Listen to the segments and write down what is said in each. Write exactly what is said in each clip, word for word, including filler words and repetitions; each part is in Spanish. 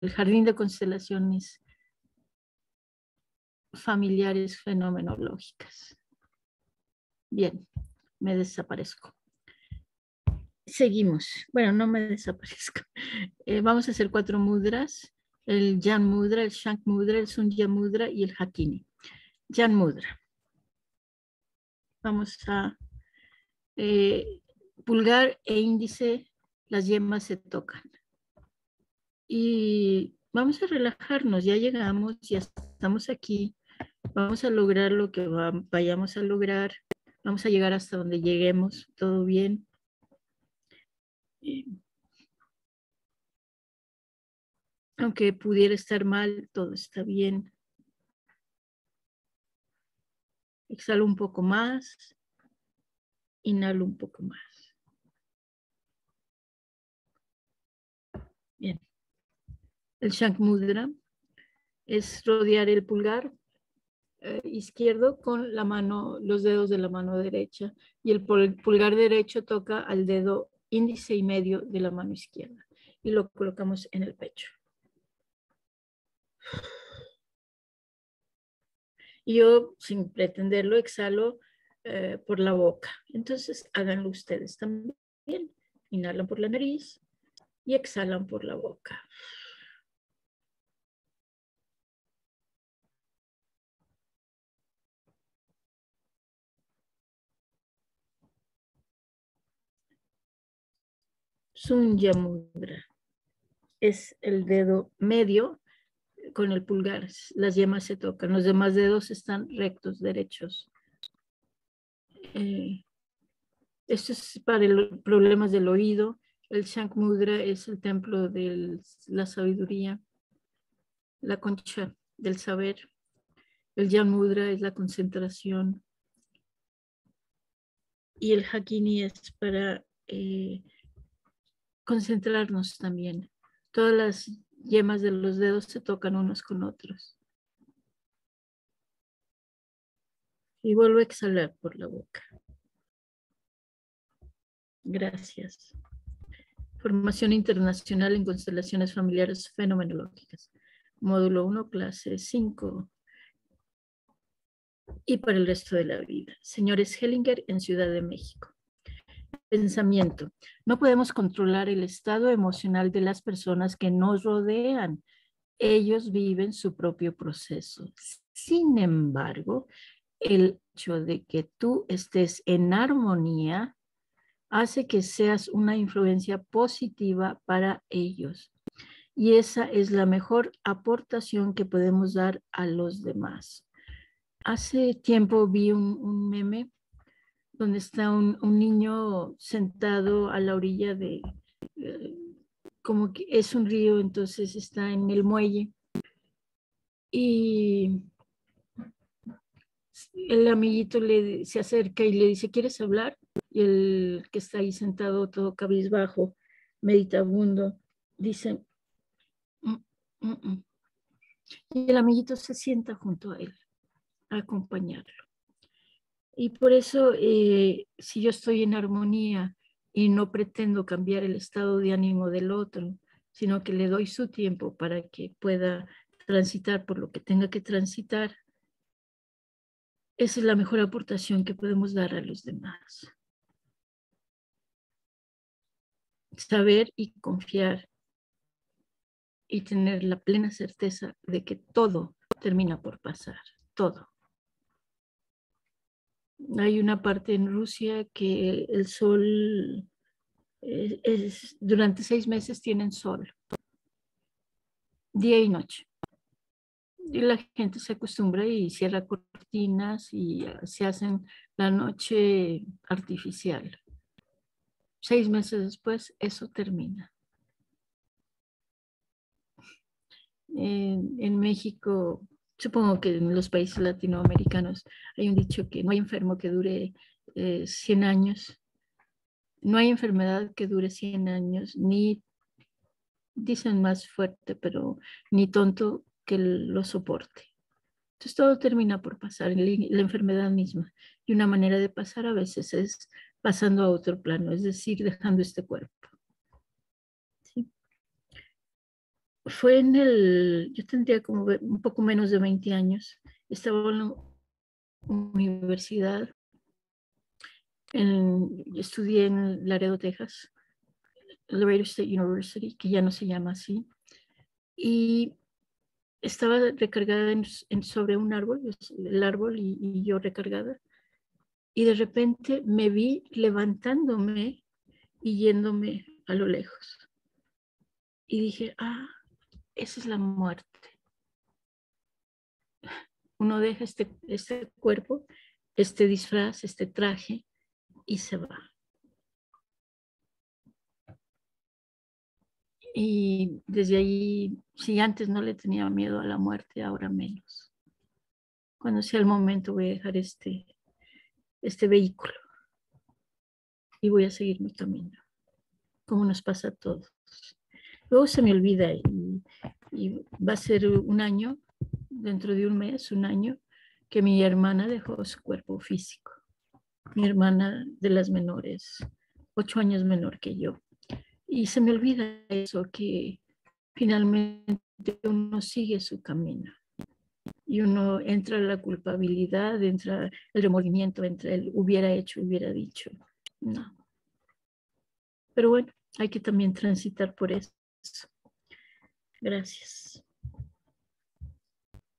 el Jardín de Constelaciones Familiares Fenomenológicas. Bien, me desaparezco. Seguimos. Bueno, no me desaparezco. Eh, vamos a hacer cuatro mudras. El Jan Mudra, el Shank Mudra, el Sunya Mudra y el Hakini. Jan Mudra. Vamos a eh, pulgar e índice, las yemas se tocan. Y vamos a relajarnos, ya llegamos, ya estamos aquí. Vamos a lograr lo que vayamos a lograr. Vamos a llegar hasta donde lleguemos, todo bien. Aunque pudiera estar mal, todo está bien. Exhalo un poco más. Inhalo un poco más. Bien. El Shank Mudra es rodear el pulgar eh, izquierdo con la mano, los dedos de la mano derecha, y el pulgar derecho toca al dedo índice y medio de la mano izquierda y lo colocamos en el pecho. Y yo, sin pretenderlo, exhalo eh, por la boca. Entonces, háganlo ustedes también. Inhalan por la nariz y exhalan por la boca. Sunya Mudra. Es el dedo medio con el pulgar, las yemas se tocan, los demás dedos están rectos, derechos. Eh, esto es para los problemas del oído. El Shank Mudra es el templo de la sabiduría, la concha del saber. El Jan Mudra es la concentración. Y el Hakini es para eh, concentrarnos también. Todas las yemas de los dedos se tocan unos con otros. Y vuelvo a exhalar por la boca. Gracias. Formación internacional en constelaciones familiares fenomenológicas. Módulo uno, clase cinco. Y para el resto de la vida. Señores Hellinger en Ciudad de México. Pensamiento. No podemos controlar el estado emocional de las personas que nos rodean. Ellos viven su propio proceso. Sin embargo, el hecho de que tú estés en armonía hace que seas una influencia positiva para ellos. Y esa es la mejor aportación que podemos dar a los demás. Hace tiempo vi un, un meme donde está un, un niño sentado a la orilla de, eh, como que es un río, entonces está en el muelle. Y el amiguito le, se acerca y le dice, ¿quieres hablar? Y el que está ahí sentado todo cabizbajo, meditabundo, dice, mm, mm, mm. Y el amiguito se sienta junto a él a acompañarlo. Y por eso, eh, si yo estoy en armonía y no pretendo cambiar el estado de ánimo del otro, sino que le doy su tiempo para que pueda transitar por lo que tenga que transitar, esa es la mejor aportación que podemos dar a los demás. Saber y confiar y tener la plena certeza de que todo termina por pasar, todo. Hay una parte en Rusia que el sol, es, es, durante seis meses tienen sol, día y noche. Y la gente se acostumbra y cierra cortinas y se hacen la noche artificial. Seis meses después eso termina. En, en México, supongo que en los países latinoamericanos hay un dicho que no hay enfermo que dure eh, cien años. No hay enfermedad que dure cien años, ni, dicen más fuerte, pero ni tonto que lo soporte. Entonces todo termina por pasar, la enfermedad misma. Y una manera de pasar a veces es pasando a otro plano, es decir, dejando este cuerpo. fue en el, yo tendría como un poco menos de veinte años, estaba en la universidad, en, estudié en Laredo, Texas, Laredo State University, que ya no se llama así, y estaba recargada en, en, sobre un árbol, el árbol y, y yo recargada, y de repente me vi levantándome y yéndome a lo lejos. Y dije, ah, esa es la muerte. Uno deja este, este cuerpo, este disfraz, este traje, y se va. Y desde ahí, si antes no le tenía miedo a la muerte, ahora menos. Cuando sea el momento voy a dejar este, este vehículo y voy a seguir mi camino, como nos pasa a todos. Luego se me olvida y, y va a ser un año, dentro de un mes, un año, que mi hermana dejó su cuerpo físico. Mi hermana de las menores, ocho años menor que yo. Y se me olvida eso, que finalmente uno sigue su camino. Y uno entra en la culpabilidad, entra el remordimiento, entra el hubiera hecho, hubiera dicho. No. Pero bueno, hay que también transitar por eso. Gracias.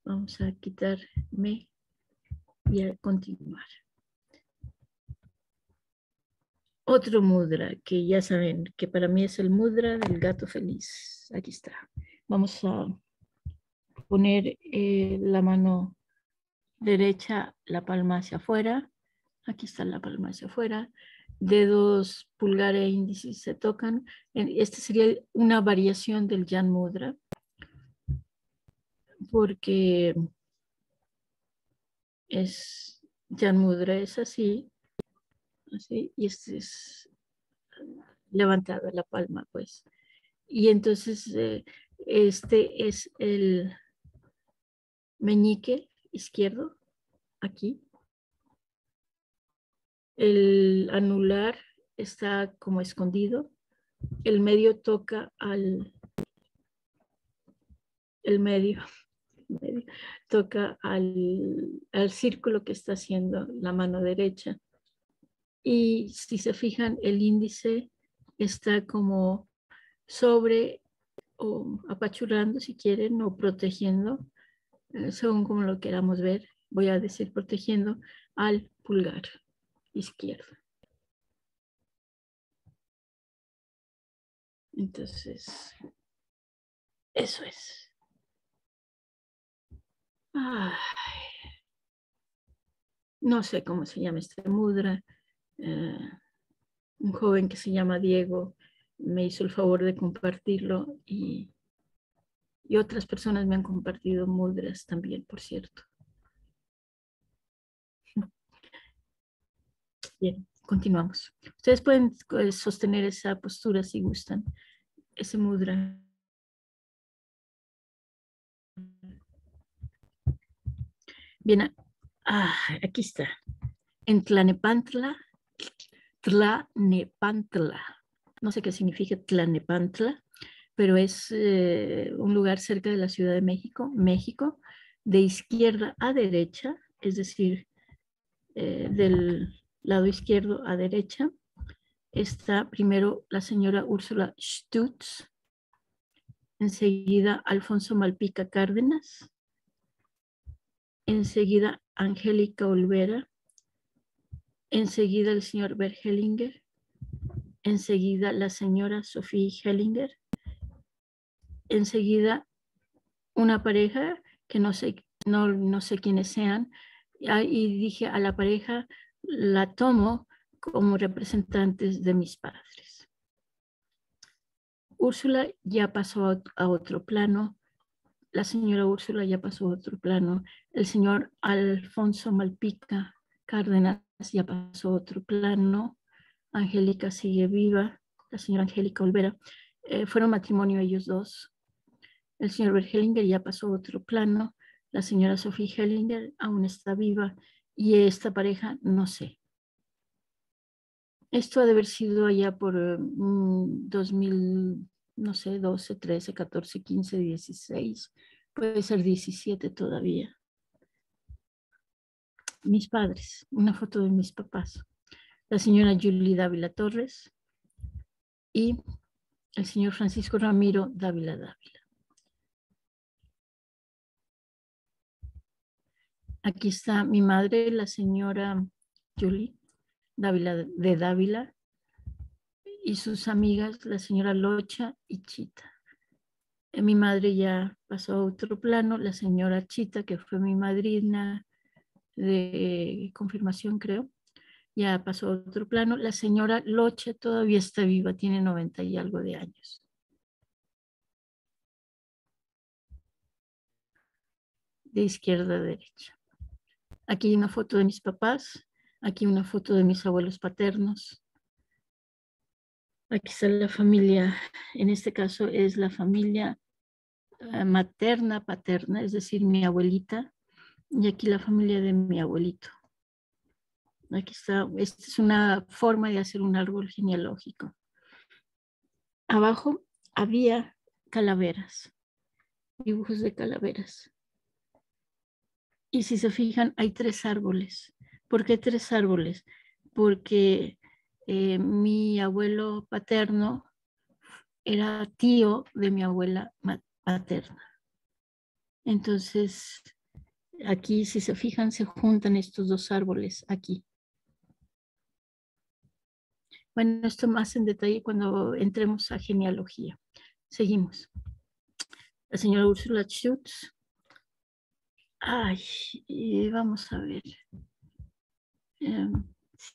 Vamos a quitarme y a continuar. Otro mudra que ya saben que para mí es el mudra del gato feliz. Aquí está. Vamos a poner eh, la mano derecha, la palma hacia afuera. Aquí está la palma hacia afuera. Dedos, pulgar e índice se tocan. Esta sería una variación del Jan Mudra, porque es Jan Mudra es así, así, y este es levantado la palma, pues. Y entonces eh, este es el meñique izquierdo, aquí. El anular está como escondido. El medio toca al... El medio, el medio toca al, al círculo que está haciendo la mano derecha. Y si se fijan, el índice está como sobre o apachurrando, si quieren, o protegiendo, según como lo queramos ver. Voy a decir protegiendo al pulgar izquierda. Entonces, eso es. Ay, no sé cómo se llama este mudra. Eh, un joven que se llama Diego me hizo el favor de compartirlo y, y otras personas me han compartido mudras también, por cierto. Bien, continuamos. Ustedes pueden sostener esa postura si gustan, ese mudra. Bien, ah, aquí está. En Tlanepantla, Tlanepantla. No sé qué significa Tlanepantla, pero es eh, un lugar cerca de la Ciudad de México, México, de izquierda a derecha, es decir, eh, del... lado izquierdo a derecha, está primero la señora Ursula Stütz, enseguida Alfonso Malpica Cárdenas, enseguida Angélica Olvera, enseguida el señor Bert Hellinger, enseguida la señora Sophie Hellinger, enseguida una pareja que no sé, no, no sé quiénes sean, y dije a la pareja, la tomo como representantes de mis padres. Úrsula ya pasó a otro plano, la señora Úrsula ya pasó a otro plano, el señor Alfonso Malpica Cárdenas ya pasó a otro plano, Angélica sigue viva, la señora Angélica Olvera, eh, fueron matrimonio ellos dos, el señor Bert Hellinger ya pasó a otro plano, la señora Sophie Hellinger aún está viva, y esta pareja, no sé. Esto ha de haber sido allá por mm, dos mil no sé, doce, trece, catorce, quince, dieciséis, puede ser diecisiete todavía. Mis padres, una foto de mis papás, la señora Julie Dávila Torres y el señor Francisco Ramiro Dávila Dávila. Aquí está mi madre, la señora Julie Dávila de Dávila, y sus amigas, la señora Locha y Chita. Mi madre ya pasó a otro plano, la señora Chita, que fue mi madrina de confirmación, creo, ya pasó a otro plano. La señora Locha todavía está viva, tiene noventa y algo de años. De izquierda a derecha. Aquí una foto de mis papás, aquí una foto de mis abuelos paternos. Aquí está la familia, en este caso es la familia materna, paterna, es decir, mi abuelita, y aquí la familia de mi abuelito. Aquí está, esta es una forma de hacer un árbol genealógico. Abajo había calaveras, dibujos de calaveras. Y si se fijan, hay tres árboles. ¿Por qué tres árboles? Porque Eh, mi abuelo paterno era tío de mi abuela paterna. Entonces, aquí, si se fijan, se juntan estos dos árboles aquí. Bueno, esto más en detalle cuando entremos a genealogía. Seguimos. La señora Ursula Stütz. Ay, eh, vamos a ver. Eh,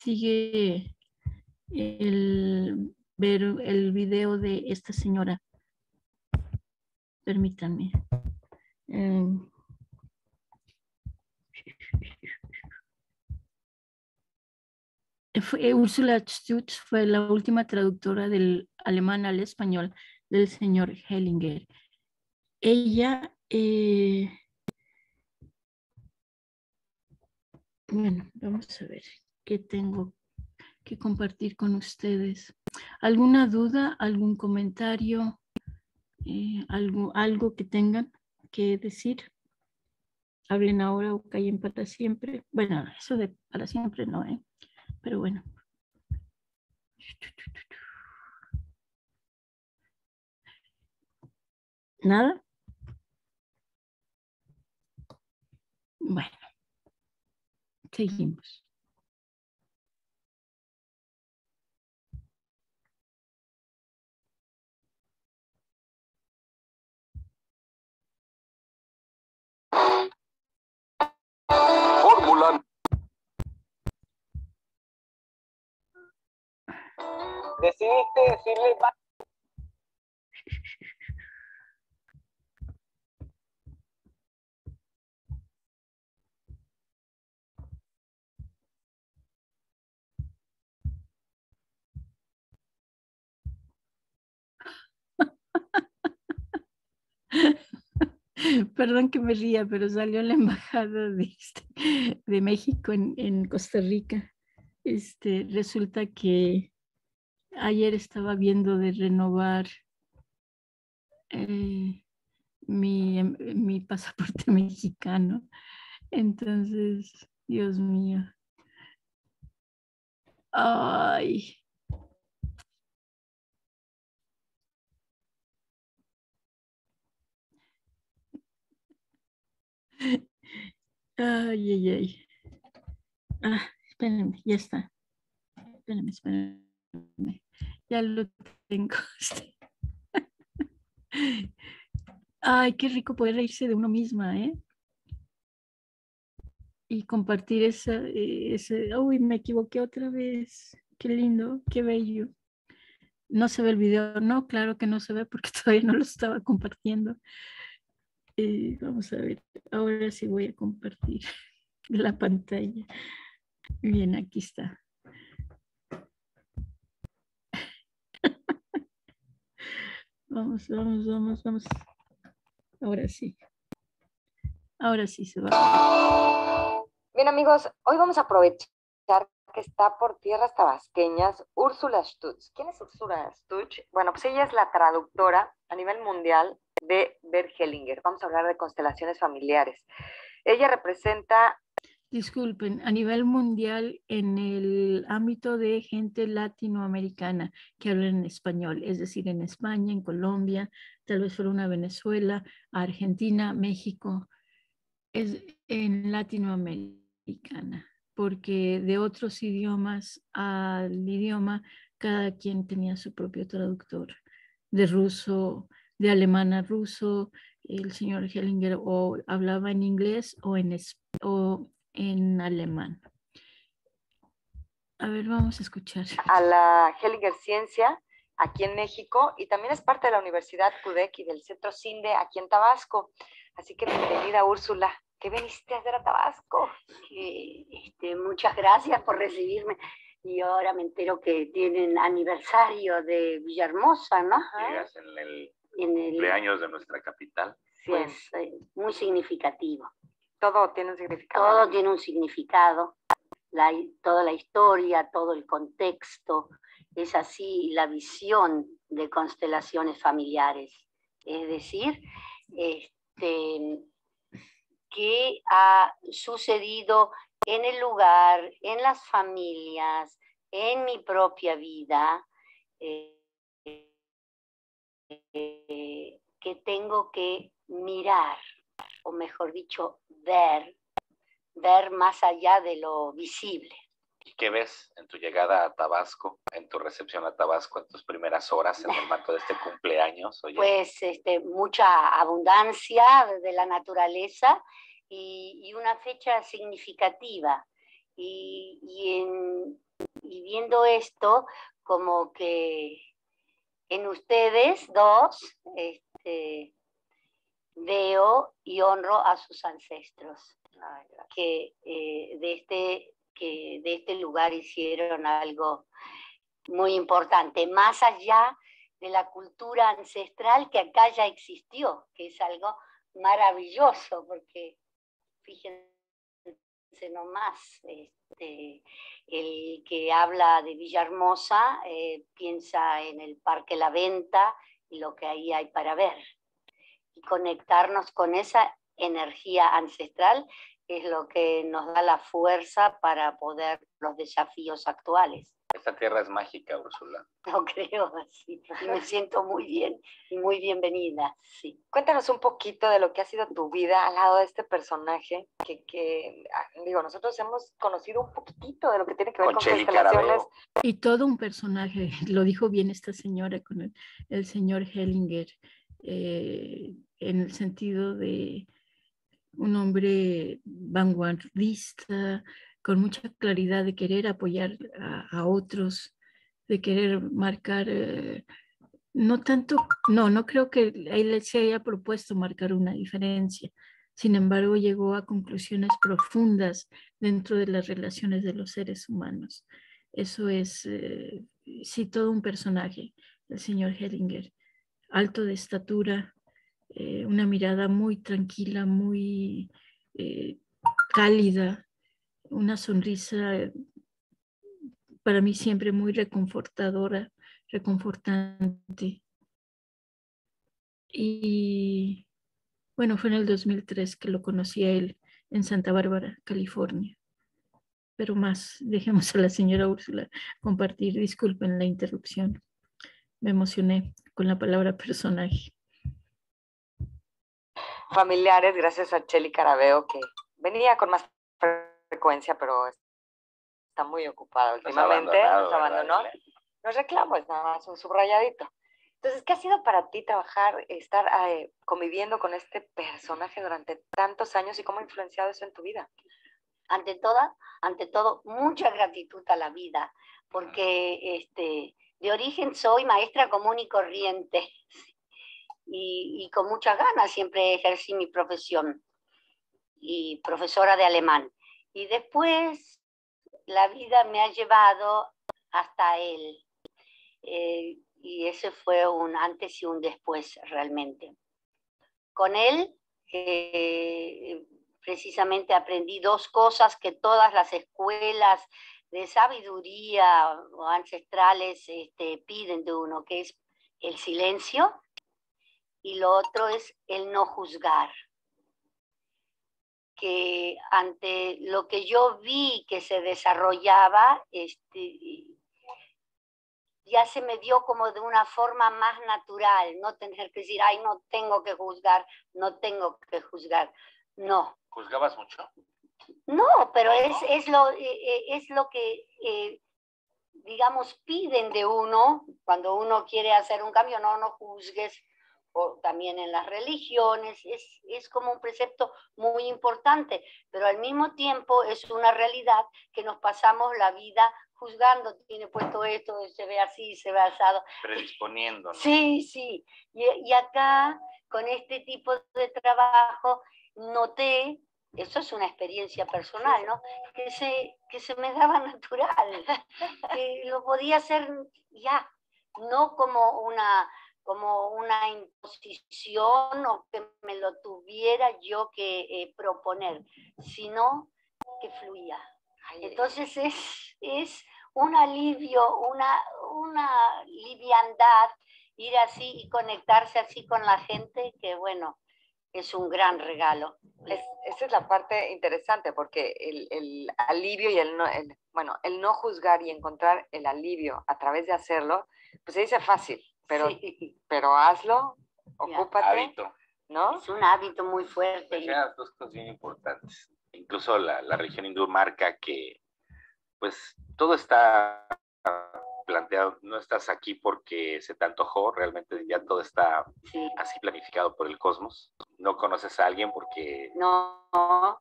sigue... El, ver el video de esta señora, permítanme. Eh, fue, Ursula Stütz fue la última traductora del alemán al español del señor Hellinger. Ella, eh, bueno, vamos a ver qué tengo que compartir con ustedes. ¿Alguna duda, algún comentario, eh, algo, algo que tengan que decir? Hablen ahora o callen para siempre. Bueno, eso de para siempre no, ¿eh? Pero bueno. ¿Nada? Bueno, seguimos. Fórmula decidiste decirle más. Perdón que me ría, pero salió la embajada de, este, de México en, en Costa Rica. Este, resulta que ayer estaba viendo de renovar eh, mi, mi pasaporte mexicano. Entonces, Dios mío. Ay... Ay, ay, ay. Ah, espérenme, ya está. Espérenme, espérenme. Ya lo tengo. Ay, qué rico poder reírse de uno misma, ¿eh? Y compartir esa, ese... Uy, me equivoqué otra vez. Qué lindo, qué bello. ¿No se ve el video? No, claro que no se ve porque todavía no lo estaba compartiendo. Eh, vamos a ver, ahora sí voy a compartir la pantalla. Bien, aquí está. Vamos, vamos, vamos, vamos. Ahora sí. Ahora sí se va. Bien, amigos, hoy vamos a aprovechar que está por tierras tabasqueñas, Ursula Stütz. ¿Quién es Ursula Stütz? Bueno, pues ella es la traductora a nivel mundial de Bert Hellinger. Vamos a hablar de constelaciones familiares. Ella representa... Disculpen, a nivel mundial en el ámbito de gente latinoamericana que habla en español, es decir, en España, en Colombia, tal vez fuera una Venezuela, Argentina, México, es en latinoamericana, porque de otros idiomas al idioma cada quien tenía su propio traductor, de ruso, de alemán a ruso, el señor Hellinger o hablaba en inglés o en español, en alemán. A ver, vamos a escuchar. A la Hellinger Ciencia, aquí en México, y también es parte de la Universidad CUDEC y del Centro CINDE, aquí en Tabasco. Así que bienvenida, Úrsula. ¿Qué viniste a hacer a Tabasco? Eh, este, muchas gracias por recibirme. Y ahora me entero que tienen aniversario de Villahermosa, ¿no? Llegas en el, en el cumpleaños de nuestra capital. Pues, eh, muy significativo. Todo tiene un significado. Todo tiene un significado, la, toda la historia, todo el contexto, es así la visión de constelaciones familiares. Es decir, este, qué ha sucedido en el lugar, en las familias, en mi propia vida, eh, eh, que tengo que mirar, o mejor dicho, ver, ver más allá de lo visible. ¿Y qué ves en tu llegada a Tabasco, en tu recepción a Tabasco, en tus primeras horas en el marco de este cumpleaños? Oye. Pues este, mucha abundancia de la naturaleza y, y una fecha significativa. Y, y, en, y viendo esto, como que en ustedes dos... este, veo y honro a sus ancestros que, eh, de este, que de este lugar hicieron algo muy importante, más allá de la cultura ancestral que acá ya existió, que es algo maravilloso, porque fíjense nomás, este, el que habla de Villahermosa eh, piensa en el Parque La Venta y lo que ahí hay para ver. Y conectarnos con esa energía ancestral es lo que nos da la fuerza para poder los desafíos actuales. Esta tierra es mágica, Úrsula. No creo, sí. Y me siento muy bien y muy bienvenida, sí. Cuéntanos un poquito de lo que ha sido tu vida al lado de este personaje, que, que digo, nosotros hemos conocido un poquitito de lo que tiene que ver con, con constelaciones. Y todo un personaje, lo dijo bien esta señora con el, el señor Hellinger. Eh, en el sentido de un hombre vanguardista, con mucha claridad de querer apoyar a, a otros, de querer marcar, eh, no tanto, no, no creo que él se haya propuesto marcar una diferencia, sin embargo llegó a conclusiones profundas dentro de las relaciones de los seres humanos. Eso es, eh, sí, todo un personaje, el señor Hellinger. Alto de estatura, eh, una mirada muy tranquila, muy eh, cálida, una sonrisa para mí siempre muy reconfortadora, reconfortante. Y bueno, fue en el dos mil tres que lo conocí a él en Santa Bárbara, California. Pero más, dejemos a la señora Úrsula compartir, disculpen la interrupción. Me emocioné con la palabra personaje. Familiares, gracias a Cheli Carabeo, que venía con más frecuencia, pero está muy ocupada últimamente. Nos abandonó. Nos reclamo, es nada más un subrayadito. Entonces, ¿qué ha sido para ti trabajar, estar eh, conviviendo con este personaje durante tantos años y cómo ha influenciado eso en tu vida? Ante toda, ante todo, mucha gratitud a la vida, porque este... de origen soy maestra común y corriente y, y con muchas ganas siempre ejercí mi profesión y profesora de alemán. Y después la vida me ha llevado hasta él eh, y ese fue un antes y un después realmente. Con él eh, precisamente aprendí dos cosas que todas las escuelas de sabiduría o ancestrales este, piden de uno, que es el silencio, y lo otro es el no juzgar. Que ante lo que yo vi que se desarrollaba, este, ya se me dio como de una forma más natural, no tener que decir, ay, no tengo que juzgar, no tengo que juzgar, no. ¿Juzgabas mucho? No, pero es, es, lo, es lo que, eh, digamos, piden de uno cuando uno quiere hacer un cambio, no, no juzgues. O también en las religiones, es, es como un precepto muy importante, pero al mismo tiempo es una realidad que nos pasamos la vida juzgando, tiene puesto esto, se ve así, se ve asado. Predisponiendo, ¿no? Sí, sí. Y, y acá, con este tipo de trabajo, noté, eso es una experiencia personal, ¿no? Que se, que se me daba natural, que lo podía hacer ya, no como una... como una imposición o que me lo tuviera yo que eh, proponer, sino que fluía. Entonces es, es un alivio, una, una liviandad, ir así y conectarse así con la gente, que bueno, es un gran regalo. Es, esa es la parte interesante, porque el, el alivio y el no, el, bueno, el no juzgar y encontrar el alivio a través de hacerlo, pues se dice fácil. Pero, sí. pero hazlo, ocúpate. Hábito. ¿No? Es un hábito muy fuerte. Hay dos cosas bien importantes. Incluso la, la religión hindú marca que pues todo está planteado, no estás aquí porque se te antojó, realmente ya todo está sí. así planificado por el cosmos. No conoces a alguien porque... No.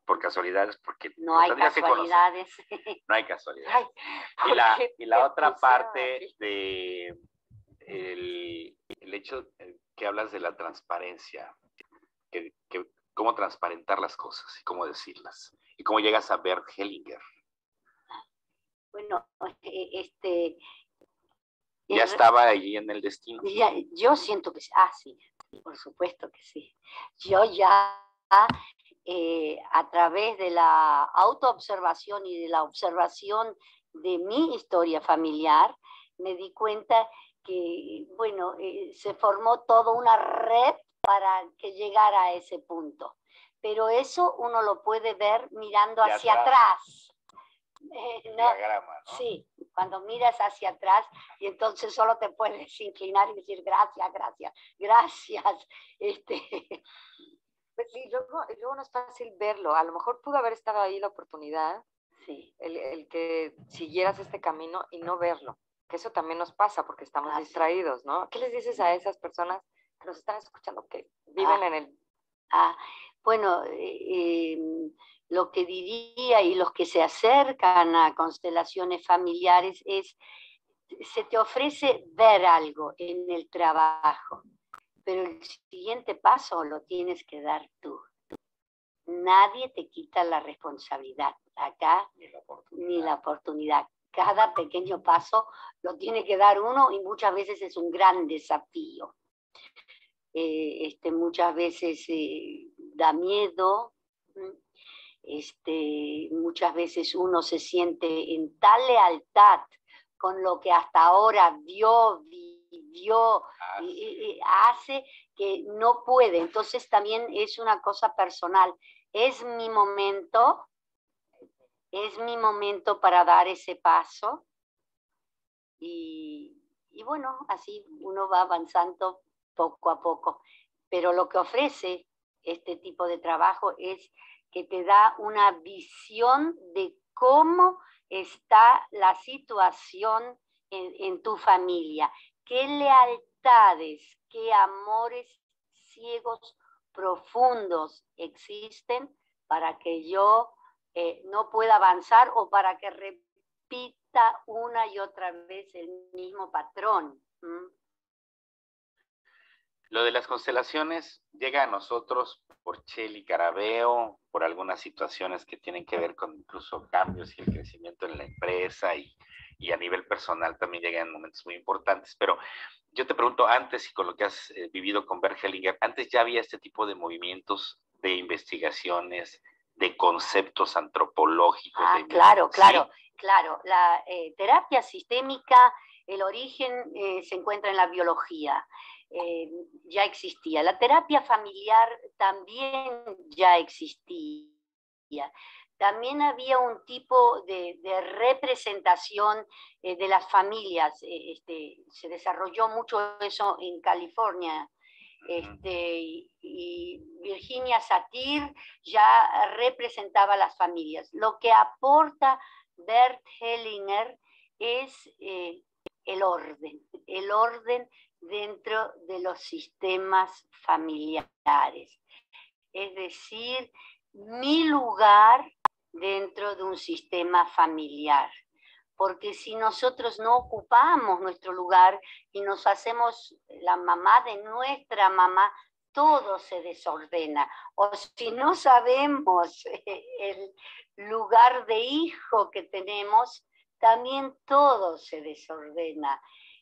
Por casualidades, porque... No hay casualidades. No hay casualidades. Ay, y la, y la otra parte de... El, el hecho que hablas de la transparencia, que, que, cómo transparentar las cosas y cómo decirlas, y cómo llegas a Bert Hellinger. Bueno, este... Ya el, estaba allí en el destino. Ya, yo siento que sí, ah, sí, por supuesto que sí. Yo ya, eh, a través de la autoobservación y de la observación de mi historia familiar, me di cuenta... que, bueno, eh, se formó toda una red para que llegara a ese punto. Pero eso uno lo puede ver mirando de hacia atrás. atrás. Eh, ¿no? Diagrama, ¿no? Sí, cuando miras hacia atrás y entonces solo te puedes inclinar y decir gracias, gracias, gracias. Este... Pues, sí, luego, luego no es fácil verlo. A lo mejor pudo haber estado ahí la oportunidad, sí. el, el que siguieras este camino y no verlo. Que eso también nos pasa porque estamos ah, distraídos, ¿no? ¿Qué les dices a esas personas que nos están escuchando, que viven ah, en el...? Ah, bueno, eh, lo que diría y los que se acercan a constelaciones familiares es, se te ofrece ver algo en el trabajo, pero el siguiente paso lo tienes que dar tú. Nadie te quita la responsabilidad acá, ni la oportunidad. Ni la oportunidad. Cada pequeño paso lo tiene que dar uno y muchas veces es un gran desafío. Eh, este, muchas veces eh, da miedo, este, muchas veces uno se siente en tal lealtad con lo que hasta ahora vio, vivió, hace. Y, y hace que no puede. Entonces también es una cosa personal. Es mi momento... Es mi momento para dar ese paso y, y bueno, así uno va avanzando poco a poco. Pero lo que ofrece este tipo de trabajo es que te da una visión de cómo está la situación en, en tu familia. Qué lealtades, qué amores ciegos profundos existen para que yo... Eh, no pueda avanzar o para que repita una y otra vez el mismo patrón. ¿Mm? Lo de las constelaciones llega a nosotros por Chely Carabeo, por algunas situaciones que tienen que ver con incluso cambios y el crecimiento en la empresa y, y a nivel personal también llegan en momentos muy importantes. Pero yo te pregunto antes, y con lo que has eh, vivido con Bert Hellinger, antes ya había este tipo de movimientos de investigaciones, de conceptos antropológicos. Ah, de... claro, claro, ¿Sí? claro, la eh, terapia sistémica, el origen eh, se encuentra en la biología, eh, ya existía. La terapia familiar también ya existía. También había un tipo de, de representación eh, de las familias. Eh, este, se desarrolló mucho eso en California. Este, y Virginia Satir ya representaba a las familias. Lo que aporta Bert Hellinger es eh, el orden, el orden dentro de los sistemas familiares. Es decir, mi lugar dentro de un sistema familiar. Porque si nosotros no ocupamos nuestro lugar y nos hacemos la mamá de nuestra mamá, todo se desordena. O si no sabemos el lugar de hijo que tenemos, también todo se desordena.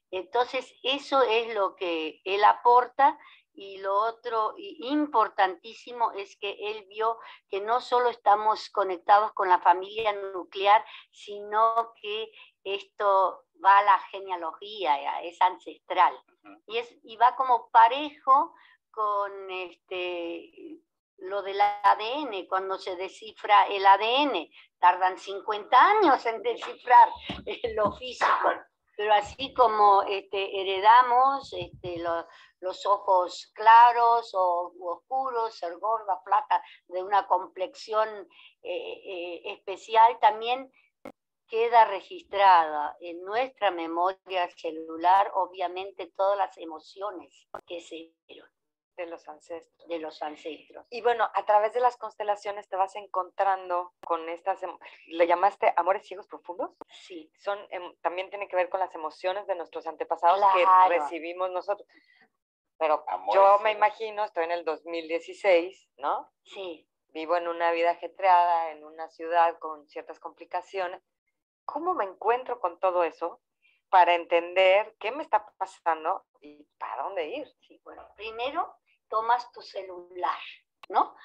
Entonces, eso es lo que él aporta. Y lo otro importantísimo es que él vio que no solo estamos conectados con la familia nuclear, sino que esto va a la genealogía, es ancestral. Y, es, y va como parejo con este, lo del A D N, cuando se descifra el A D N. Tardan cincuenta años en descifrar lo físico. Pero así como este, heredamos este, lo, los ojos claros o oscuros, ser gorda, flaca, de una complexión eh, eh, especial, también queda registrada en nuestra memoria celular, obviamente, todas las emociones que se dieron. De los ancestros. De los ancestros. Y bueno, a través de las constelaciones te vas encontrando con estas, ¿le llamaste amores ciegos profundos? Sí. Son, em, también tiene que ver con las emociones de nuestros antepasados, claro, que recibimos nosotros. Pero amores yo ciegos. Me imagino, estoy en el dos mil dieciséis, ¿no? Sí. Vivo en una vida ajetreada, en una ciudad con ciertas complicaciones. ¿Cómo me encuentro con todo eso? Para entender qué me está pasando y para dónde ir. Sí, bueno, primero tomas tu celular, ¿no?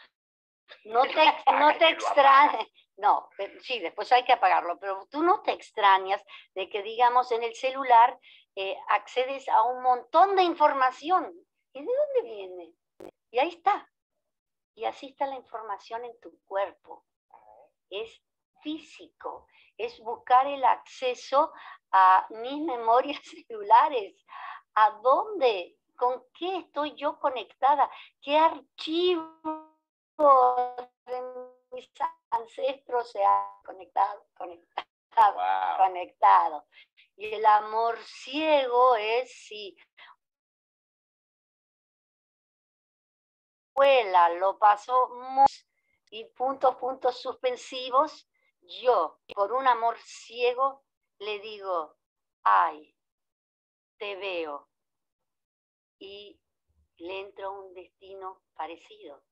No te, no te extrañas, no, pero, sí, después hay que apagarlo, pero tú no te extrañas de que, digamos, en el celular eh, accedes a un montón de información. ¿Y de dónde viene? Y ahí está. Y así está la información en tu cuerpo. Es físico, es buscar el acceso a mis memorias celulares, a dónde, con qué estoy yo conectada, qué archivo de mis ancestros se ha conectado, conectado, wow. conectado. Y el amor ciego es si abuela lo pasó muy, y puntos, puntos suspensivos, yo, por un amor ciego, le digo, ay, te veo, y le entro a un destino parecido,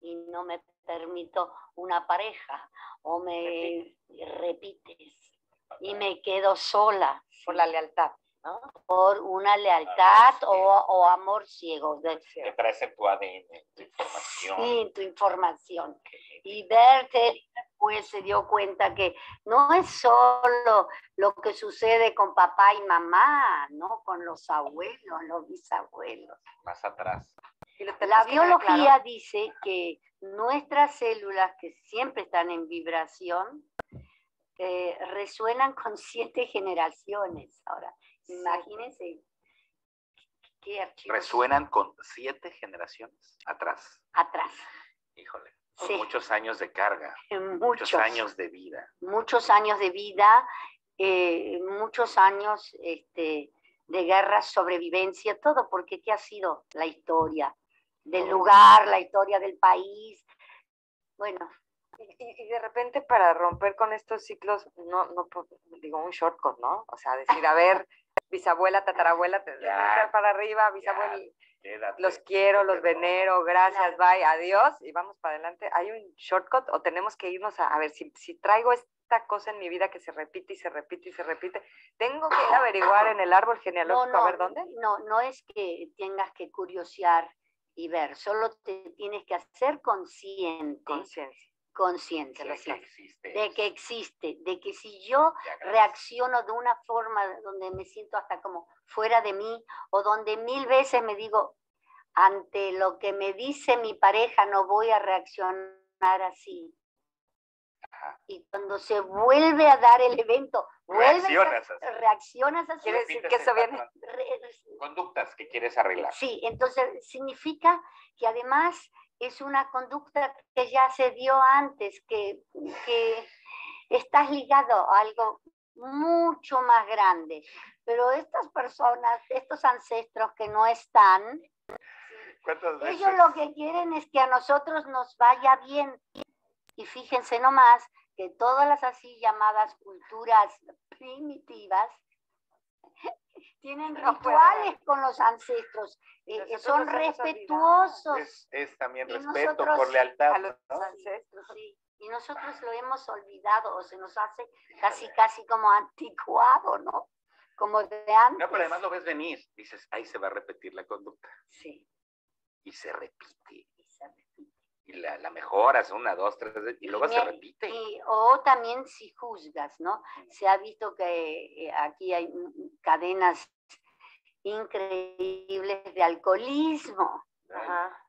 y no me permito una pareja, o me repites, y me quedo sola. Por la lealtad, ¿no? Por una lealtad o, o amor ciego. Que traes en tu A D N, en tu información. Sí, en tu información. Y verte... pues se dio cuenta que no es solo lo que sucede con papá y mamá, ¿no? Con los abuelos, los bisabuelos. Más atrás. La biología claro. dice que nuestras células, que siempre están en vibración, eh, resuenan con siete generaciones. Ahora, sí. Imagínense qué archivo. Resuenan con siete generaciones atrás. Atrás. Híjole. Sí. Muchos años de carga, muchos, muchos años de vida. Muchos años de vida, eh, muchos años este, de guerra, sobrevivencia, todo, porque ¿qué ha sido la historia del lugar, la historia del país? Bueno. Y, y de repente para romper con estos ciclos, no, no digo un shortcut, ¿no? O sea, decir, a ver, bisabuela, tatarabuela, te ya, para arriba, bisabuela... Ya. Quédate, los quiero, los venero, gracias, bye, adiós, y vamos para adelante. ¿Hay un shortcut o tenemos que irnos a, a ver, si, si traigo esta cosa en mi vida que se repite y se repite y se repite, tengo que ir a averiguar en el árbol genealógico, no, no, a ver dónde? No, no es que tengas que curiosear y ver, solo te tienes que hacer consciente consciente, de que existe, de que, existe, de que si yo reacciono de una forma donde me siento hasta como fuera de mí, o donde mil veces me digo, ante lo que me dice mi pareja no voy a reaccionar así. Ajá. Y cuando se vuelve a dar el evento, reaccionas a, así. Reaccionas así. Quiere decir que se vienen conductas que quieres arreglar. Sí, entonces significa que además es una conducta que ya se dio antes, que, que estás ligado a algo mucho más grande. Pero estas personas, estos ancestros que no están, ellos lo que quieren es que a nosotros nos vaya bien. Y fíjense nomás que todas las así llamadas culturas primitivas tienen no rituales puede. con los ancestros, eh, son respetuosos. Es, es también respeto nosotros, por lealtad a los ¿no? ancestros. Sí. Y nosotros lo hemos olvidado, o se nos hace casi casi como anticuado, ¿no? Como de antes. No, pero además lo ves venir, dices, ahí se va a repetir la conducta. Sí. Y se repite. Y se repite. Y la, la mejoras, una, dos, tres, y luego y me, se repite. Y, o también si juzgas, ¿no? Se ha visto que eh, aquí hay cadenas increíbles de alcoholismo. Ajá.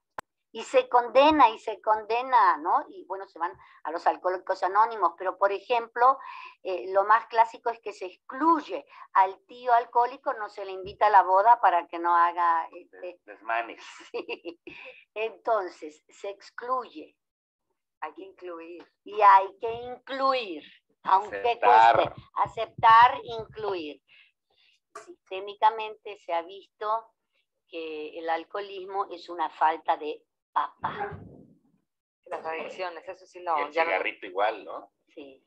Y se condena, y se condena, ¿no? Y bueno, se van a los alcohólicos anónimos, pero por ejemplo, eh, lo más clásico es que se excluye al tío alcohólico, no se le invita a la boda para que no haga... Este... desmanes. Sí. Entonces, se excluye. Hay que incluir. Y hay que incluir, aunque aceptar. cueste. Aceptar, incluir. Sistémicamente se ha visto que el alcoholismo es una falta de papá. Las adicciones, eso sí lo... Y el ya cigarrito no... igual, ¿no? Sí.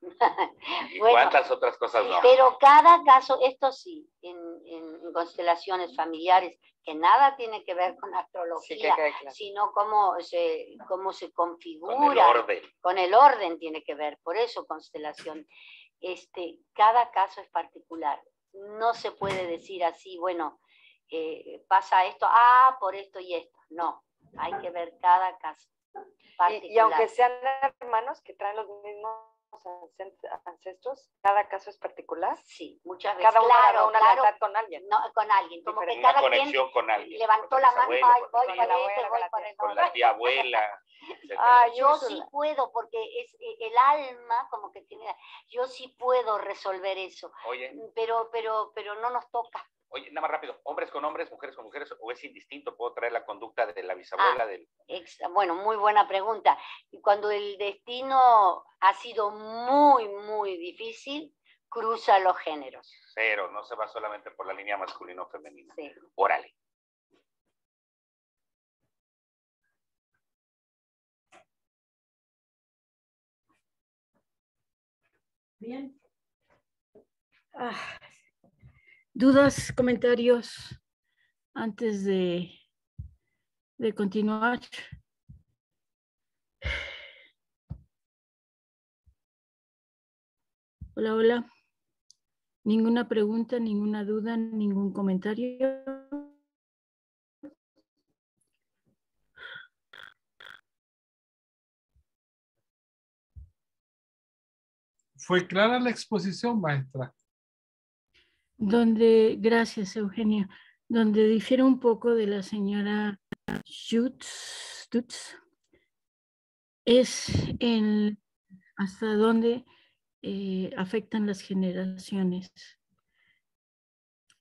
¿Y bueno, cuántas otras cosas no? Pero cada caso, esto sí, en, en constelaciones familiares, que nada tiene que ver con astrología, sí, que claro. sino cómo se, cómo se configura. Con el orden. Con el orden tiene que ver, por eso constelación. Este, cada caso es particular. No se puede decir así, bueno... Eh, pasa esto, ah, por esto y esto. No, hay que ver cada caso. Y, y aunque sean hermanos que traen los mismos ancestros, cada caso es particular. Sí, muchas veces. Cada uno claro, una claro, lealtad con alguien. No, con alguien. Como que cada conexión con alguien. Levantó la mano, voy con la abuela, con la tía abuela. Ah, yo sí puedo, porque es el alma como que tiene, yo sí puedo resolver eso. Oye. Pero, pero, pero no nos toca. Oye, nada más rápido, ¿hombres con hombres, mujeres con mujeres, o es indistinto? ¿Puedo traer la conducta de la bisabuela? Ah, del... ex, bueno, muy buena pregunta. Cuando el destino ha sido muy, muy difícil, cruza los géneros. Pero no se va solamente por la línea masculino o femenina. Sí. Órale. Bien. Ah. ¿Dudas, comentarios antes de, de continuar? Hola, hola. ¿Ninguna pregunta, ninguna duda, ningún comentario? ¿Fue clara la exposición, maestra? Donde, gracias Eugenio, donde difiere un poco de la señora Stütz, Stütz es en hasta dónde eh, afectan las generaciones.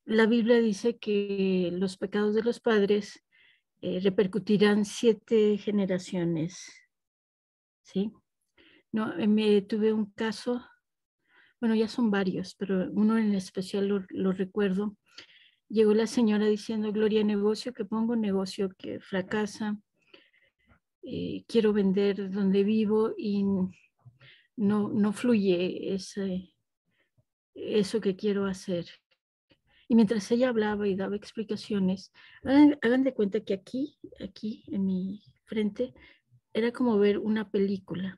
La Biblia dice que los pecados de los padres eh, repercutirán siete generaciones. ¿Sí? No, me tuve un caso... Bueno, ya son varios, pero uno en especial lo, lo recuerdo. Llegó la señora diciendo, Gloria, negocio, que pongo negocio, que fracasa. Eh, quiero vender donde vivo y no, no fluye ese, eso que quiero hacer. Y mientras ella hablaba y daba explicaciones, hagan, hagan de cuenta que aquí, aquí en mi frente, era como ver una película.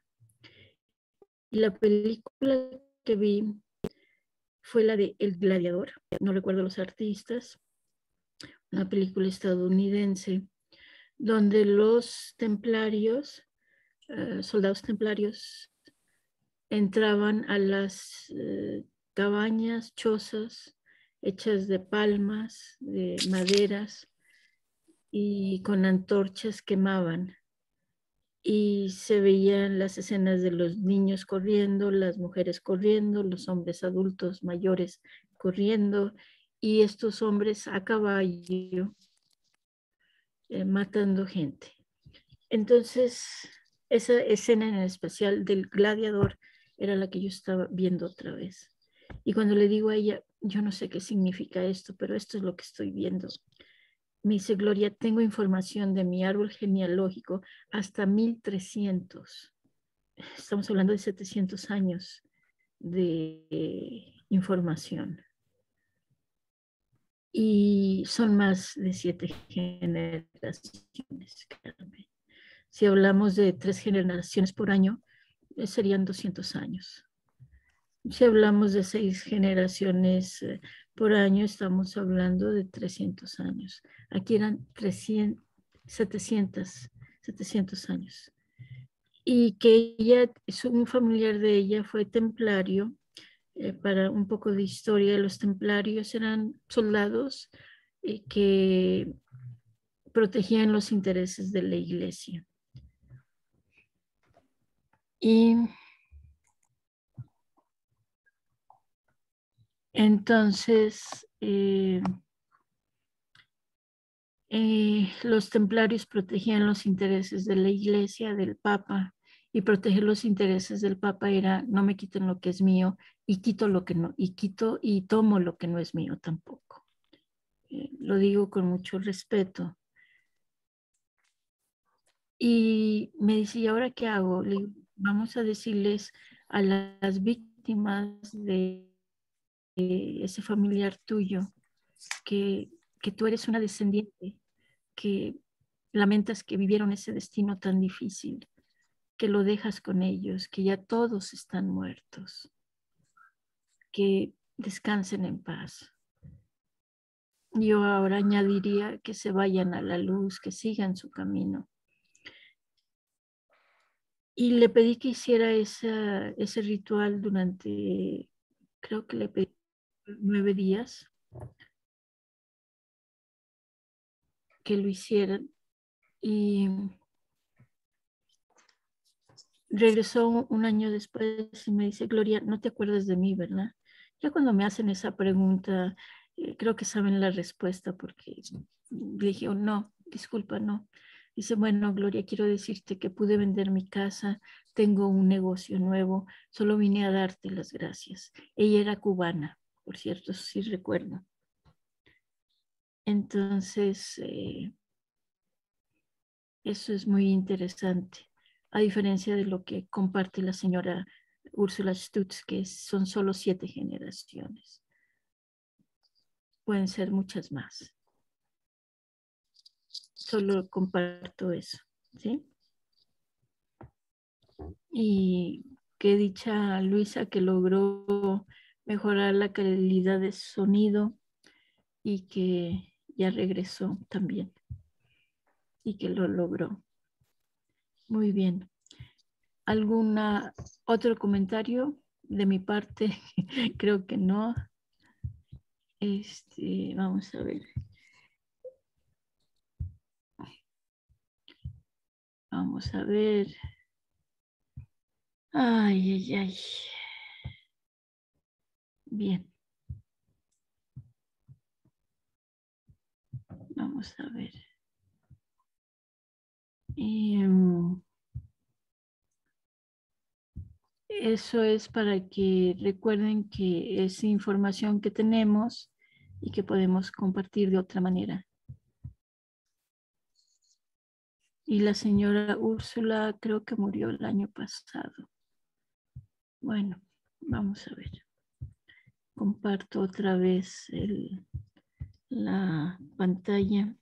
Y la película... que vi fue la de El Gladiador, no recuerdo los artistas, una película estadounidense, donde los templarios eh, soldados templarios entraban a las eh, cabañas, chozas, hechas de palmas, de maderas, y con antorchas quemaban. Y se veían las escenas de los niños corriendo, las mujeres corriendo, los hombres adultos mayores corriendo, y estos hombres a caballo eh, matando gente. Entonces, esa escena en especial del gladiador era la que yo estaba viendo otra vez. Y cuando le digo a ella, yo no sé qué significa esto, pero esto es lo que estoy viendo. Me dice, Gloria, tengo información de mi árbol genealógico hasta mil trescientos. Estamos hablando de setecientos años de eh, información. Y son más de siete generaciones. Si hablamos de tres generaciones por año, eh, serían doscientos años. Si hablamos de seis generaciones eh, por año, estamos hablando de trescientos años. Aquí eran trescientos, setecientos, setecientos años. Y que ella, un familiar de ella fue templario. Eh, para un poco de historia, los templarios eran soldados eh, que protegían los intereses de la iglesia. Y entonces, eh, eh, los templarios protegían los intereses de la iglesia, del papa, y proteger los intereses del papa era no me quiten lo que es mío y quito lo que no, y quito y tomo lo que no es mío tampoco. Eh, lo digo con mucho respeto. Y me dice, ¿y ahora qué hago? Le digo, vamos a decirles a las víctimas de ese familiar tuyo, que, que tú eres una descendiente, que lamentas que vivieron ese destino tan difícil, que lo dejas con ellos, que ya todos están muertos, que descansen en paz. Yo ahora añadiría que se vayan a la luz, que sigan su camino. Y le pedí que hiciera esa, ese ritual durante, creo que le pedí nueve días que lo hicieran, y regresó un año después y me dice, Gloria, no te acuerdas de mí, ¿verdad? Ya cuando me hacen esa pregunta, eh, creo que saben la respuesta, porque le dije, oh, no, disculpa, no. Dice, bueno, Gloria, quiero decirte que pude vender mi casa, tengo un negocio nuevo, solo vine a darte las gracias. Ella era cubana, por cierto, sí recuerdo. Entonces, eh, eso es muy interesante, a diferencia de lo que comparte la señora Ursula Stütz, que son solo siete generaciones. Pueden ser muchas más. Solo comparto eso, ¿sí? Y qué dicha Luisa, que logró mejorar la calidad de sonido y que ya regresó también y que lo logró. Muy bien. ¿Algún otro comentario de mi parte? Creo que no. Este, vamos a ver. Vamos a ver. Ay, ay, ay. Bien. Vamos a ver. Y, um, eso es para que recuerden que es información que tenemos y que podemos compartir de otra manera. Y la señora Úrsula creo que murió el año pasado. Bueno, vamos a ver. Comparto otra vez el, la pantalla.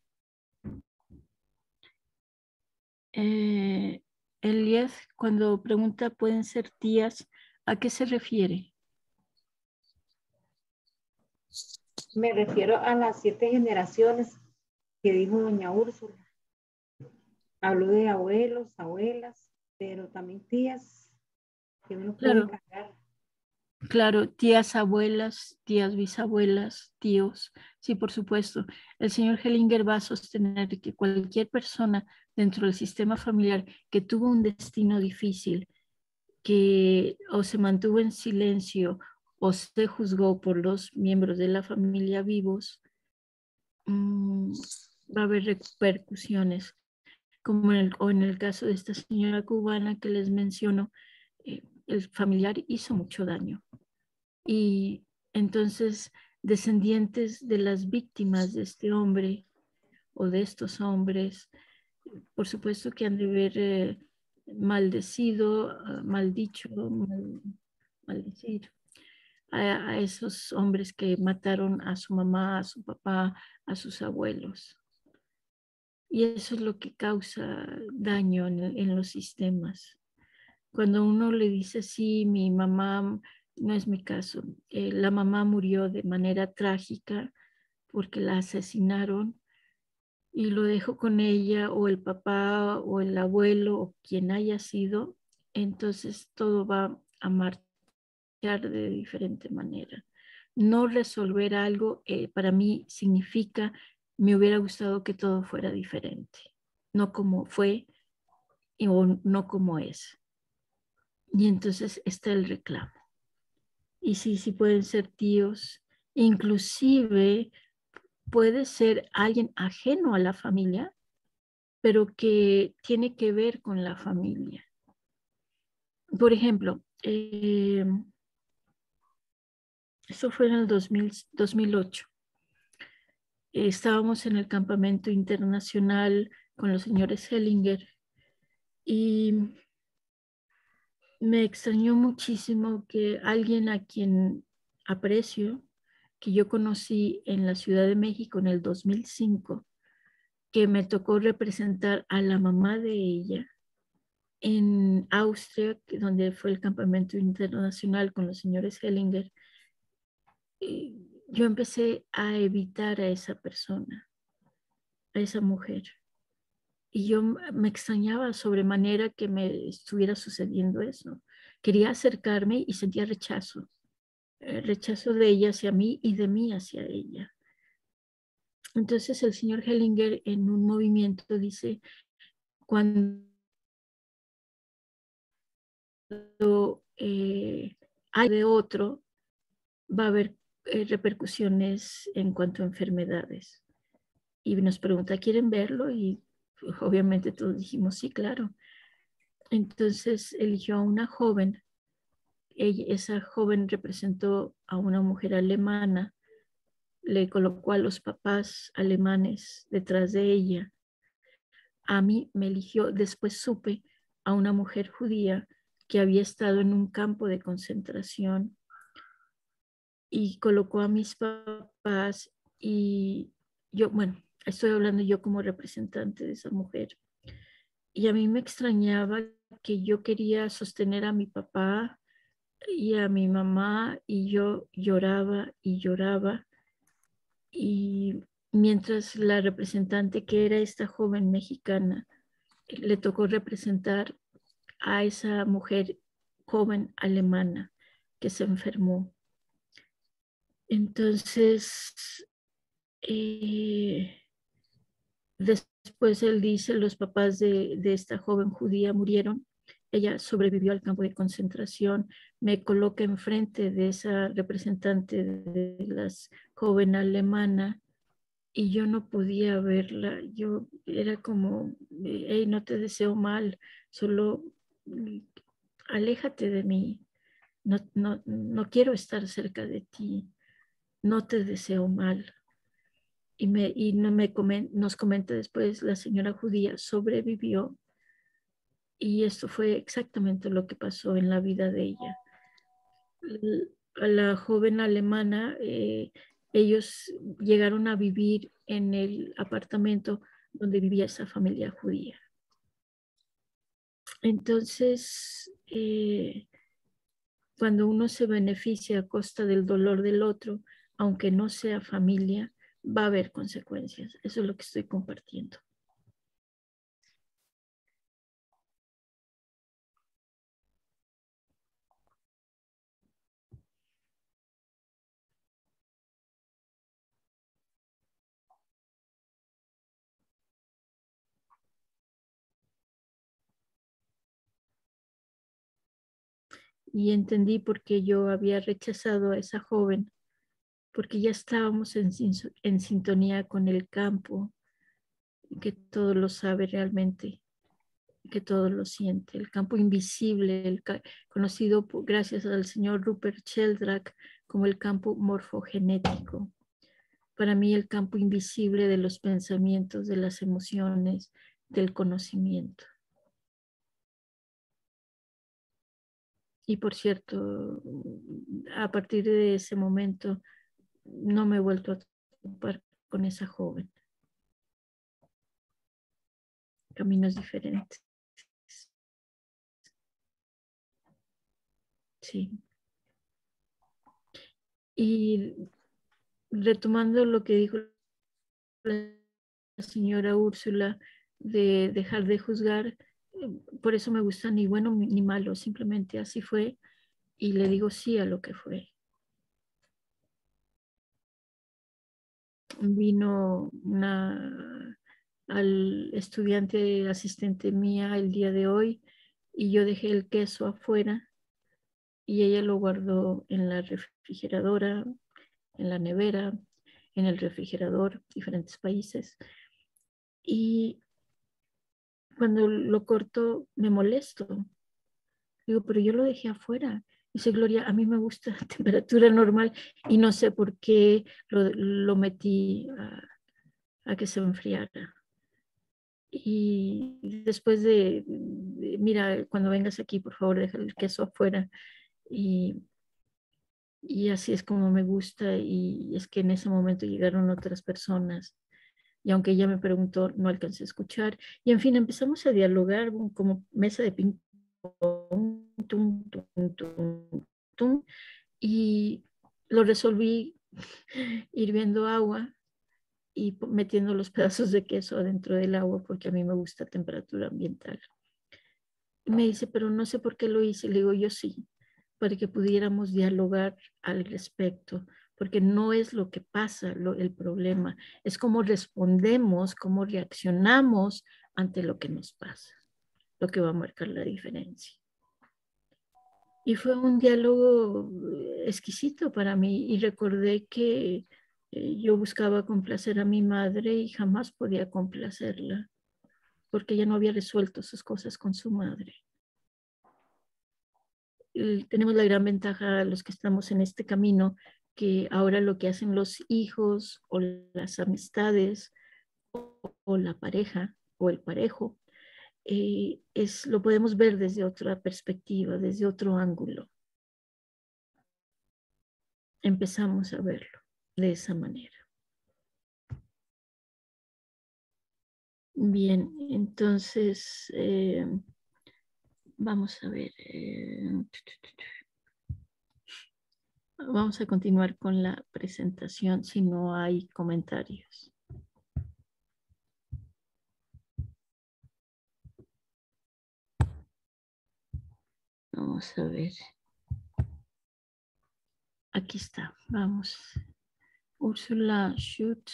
Eh, Elías, cuando pregunta, ¿pueden ser tías? ¿A qué se refiere? Me refiero a las siete generaciones que dijo doña Úrsula. Hablo de abuelos, abuelas, pero también tías que uno puede claro. cargar. Claro, tías abuelas, tías bisabuelas, tíos, sí, por supuesto. El señor Hellinger va a sostener que cualquier persona dentro del sistema familiar que tuvo un destino difícil, que o se mantuvo en silencio o se juzgó por los miembros de la familia vivos, mmm, va a haber repercusiones, como en el, o en el caso de esta señora cubana que les menciono, eh, el familiar hizo mucho daño. Y entonces descendientes de las víctimas de este hombre o de estos hombres, por supuesto que han de ver eh, maldecido, maldicho, mal, maldecir a, a esos hombres que mataron a su mamá, a su papá, a sus abuelos. Y eso es lo que causa daño en, en los sistemas. Cuando uno le dice, sí, mi mamá, no es mi caso, eh, la mamá murió de manera trágica porque la asesinaron y lo dejó con ella o el papá o el abuelo o quien haya sido, entonces todo va a marchar de diferente manera. No resolver algo eh, para mí significa, me hubiera gustado que todo fuera diferente, no como fue o no como es. Y entonces está el reclamo. Y sí, sí pueden ser tíos. Inclusive puede ser alguien ajeno a la familia, pero que tiene que ver con la familia. Por ejemplo, eh, esto fue en el dos mil, dos mil ocho. Eh, estábamos en el campamento internacional con los señores Hellinger y me extrañó muchísimo que alguien a quien aprecio, que yo conocí en la Ciudad de México en el dos mil cinco, que me tocó representar a la mamá de ella en Austria, donde fue el campamento internacional con los señores Hellinger, yo empecé a evitar a esa persona, a esa mujer. Y yo me extrañaba sobremanera que me estuviera sucediendo eso. Quería acercarme y sentía rechazo. El rechazo de ella hacia mí y de mí hacia ella. Entonces el señor Hellinger en un movimiento dice, cuando eh, hay de otro, va a haber eh, repercusiones en cuanto a enfermedades. Y nos pregunta, ¿quieren verlo? Y obviamente todos dijimos, sí, claro. Entonces eligió a una joven. Ella, esa joven representó a una mujer alemana. Le colocó a los papás alemanes detrás de ella. A mí me eligió. Después supe a una mujer judía que había estado en un campo de concentración y colocó a mis papás y yo, bueno, estoy hablando yo como representante de esa mujer. Y a mí me extrañaba que yo quería sostener a mi papá y a mi mamá y yo lloraba y lloraba. Y mientras la representante, que era esta joven mexicana, le tocó representar a esa mujer joven alemana que se enfermó. Entonces, eh, después él dice, los papás de, de esta joven judía murieron. Ella sobrevivió al campo de concentración. Me coloca enfrente de esa representante de las joven alemana y yo no podía verla. Yo era como, hey, no te deseo mal, solo aléjate de mí. No, no, no quiero estar cerca de ti. No te deseo mal. Y, me, y no me comen, nos comenta después, la señora judía sobrevivió y esto fue exactamente lo que pasó en la vida de ella. La joven alemana, eh, ellos llegaron a vivir en el apartamento donde vivía esa familia judía. Entonces, eh, cuando uno se beneficia a costa del dolor del otro, aunque no sea familia, va a haber consecuencias. Eso es lo que estoy compartiendo. y entendí por qué yo había rechazado a esa joven, porque ya estábamos en, en sintonía con el campo, que todo lo sabe realmente, que todo lo siente, el campo invisible, el ca conocido por, gracias al señor Rupert Sheldrake como el campo morfogenético. Para mí el campo invisible de los pensamientos, de las emociones, del conocimiento. Y por cierto, a partir de ese momento no me he vuelto a topar con esa joven. Caminos diferentes. Sí. Y retomando lo que dijo la señora Úrsula de dejar de juzgar, por eso me gusta ni bueno ni malo, simplemente así fue y le digo sí a lo que fue. Vino una, al estudiante asistente mía el día de hoy y yo dejé el queso afuera y ella lo guardó en la refrigeradora, en la nevera, en el refrigerador, diferentes países. Y cuando lo corto me molesto. Digo, pero yo lo dejé afuera. Dice, Gloria, a mí me gusta la temperatura normal y no sé por qué lo, lo metí a, a que se enfriara. Y después de, de, mira, cuando vengas aquí, por favor, deja el queso afuera. Y... Y así es como me gusta, y es que en ese momento llegaron otras personas y aunque ella me preguntó no alcancé a escuchar y en fin empezamos a dialogar como mesa de ping pong tum, tum, tum, tum, y lo resolví hirviendo agua y metiendo los pedazos de queso adentro del agua porque a mí me gusta temperatura ambiental. Me dice, pero no sé por qué lo hice. Le digo, yo sí, para que pudiéramos dialogar al respecto, porque no es lo que pasa lo, el problema, es cómo respondemos, cómo reaccionamos ante lo que nos pasa, lo que va a marcar la diferencia. Y fue un diálogo exquisito para mí y recordé que yo buscaba complacer a mi madre y jamás podía complacerla, porque ella no había resuelto sus cosas con su madre. Tenemos la gran ventaja los que estamos en este camino que ahora lo que hacen los hijos o las amistades o, o la pareja o el parejo eh, es, lo podemos ver desde otra perspectiva, desde otro ángulo. Empezamos a verlo de esa manera. Bien, entonces... Eh, Vamos a ver, eh, vamos a continuar con la presentación si no hay comentarios. Vamos a ver. Aquí está, vamos. Ursula Stütz,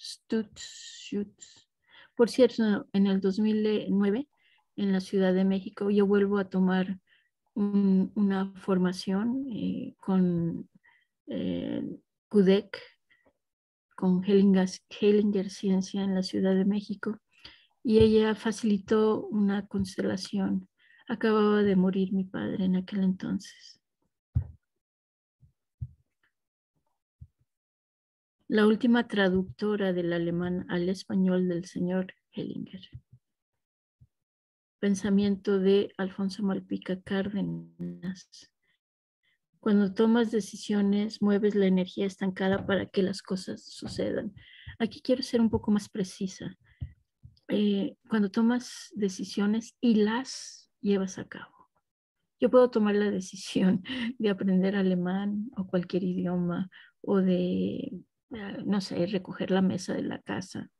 Stütz. Por cierto, en el dos mil nueve... en la Ciudad de México, yo vuelvo a tomar un, una formación eh, con eh, CUDEC, con Hellinger, Hellinger Ciencia en la Ciudad de México, y ella facilitó una constelación. Acababa de morir mi padre en aquel entonces. La última traductora del alemán al español del señor Hellinger. Pensamiento de Alfonso Malpica Cárdenas. Cuando tomas decisiones, mueves la energía estancada para que las cosas sucedan. Aquí quiero ser un poco más precisa. Eh, cuando tomas decisiones y las llevas a cabo. Yo puedo tomar la decisión de aprender alemán o cualquier idioma o de, no sé, recoger la mesa de la casa,